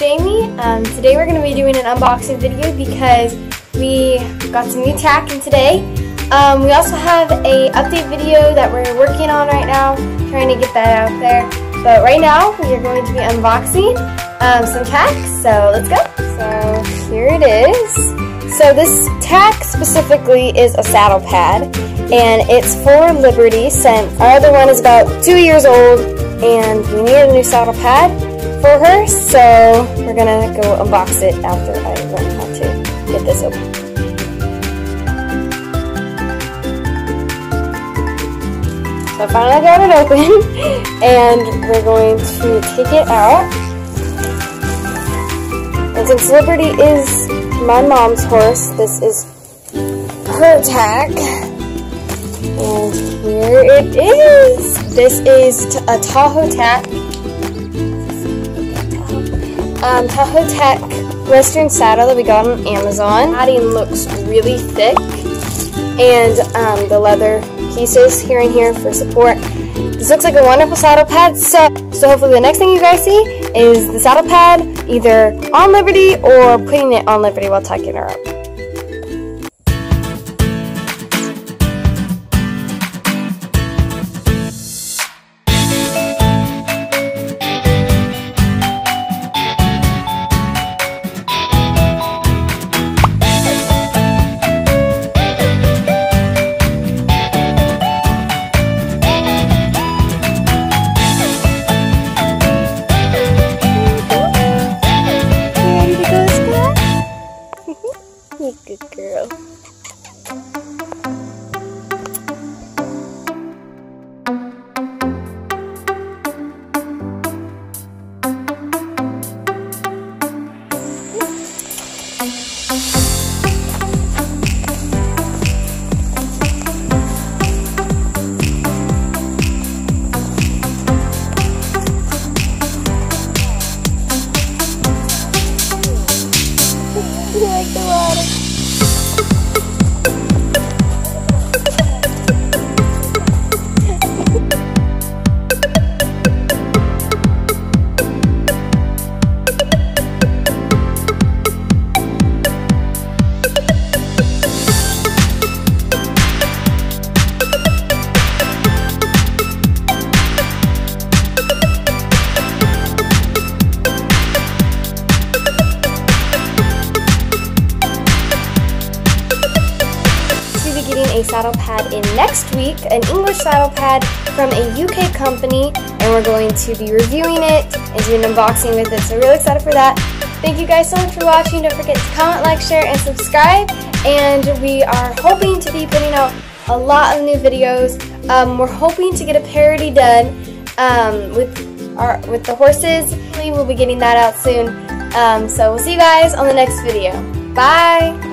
is Jamie. Today we're going to be doing an unboxing video because we got some new tack in today. We also have an update video that we're working on right now, trying to get that out there. But right now we are going to be unboxing some tack, so let's go. So here it is. So this tack specifically is a saddle pad, and it's for Liberty since our other one is about 2 years old and we need a new saddle pad for her, so we're gonna go unbox it after I learn how to get this open. So I finally got it open and we're going to take it out. And since Liberty is my mom's horse, this is her tack. And here it is. This is a Tahoe Tack. Tahoe Tack Western saddle that we got on Amazon. The padding looks really thick, and the leather pieces here and here for support. This looks like a wonderful saddle pad, so hopefully the next thing you guys see is the saddle pad either on Liberty or putting it on Liberty while tucking her up. Good girl. You like the water? A saddle pad in next week, an English saddle pad from a UK company, and we're going to be reviewing it and doing an unboxing with it, so really excited for that. Thank you guys so much for watching. Don't forget to comment, like, share, and subscribe, and we are hoping to be putting out a lot of new videos. We're hoping to get a parody done with the horses. We'll be getting that out soon, so we'll see you guys on the next video. Bye!